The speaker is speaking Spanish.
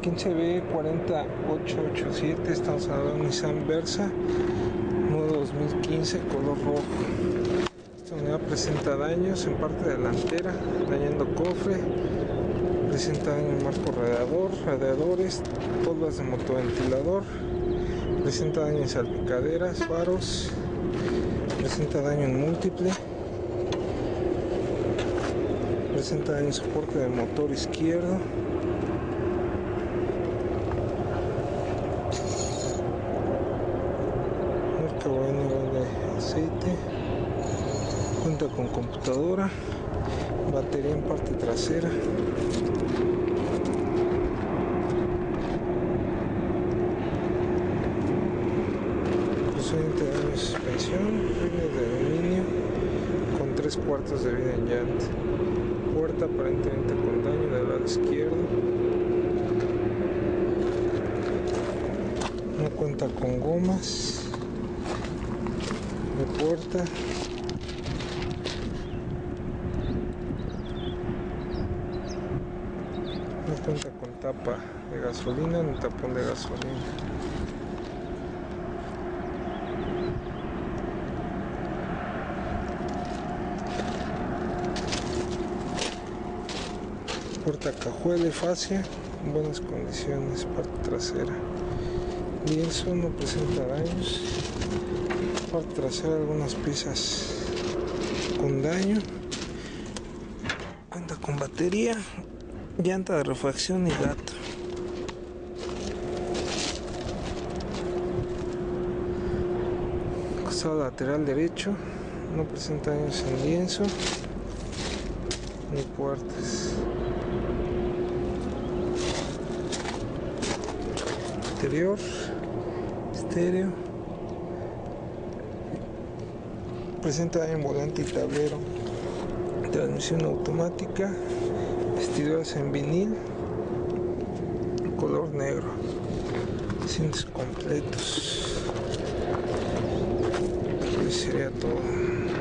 15B40887, estamos hablando de Nissan Versa, modelo 2015, color rojo. Esta unidad presenta daños en parte delantera, dañando cofre, presenta daño en marco radiador, radiadores, tolvas de motoventilador, presenta daño en salpicaderas, faros, presenta daño en múltiple, presenta daño en soporte del motor izquierdo. Marca buen nivel de aceite, cuenta con computadora, batería en parte trasera. Procedente de daño de suspensión, rines de aluminio con 3/4 de vida en llanta, puerta aparentemente con daño del lado izquierdo, no cuenta con gomas de puerta. No cuenta con tapa de gasolina ni tapón de gasolina. Puerta cajuela y fascia en buenas condiciones, parte trasera. Y eso no presenta daños. Parte trasera algunas piezas con daño. Anda con batería, llanta de refacción y gato. Costado lateral derecho, no presenta daños en lienzo ni puertas. Interior, estéreo, presenta daño en volante y tablero, transmisión automática, vestiduras en vinil, color negro, cintos completos. Eso sería todo.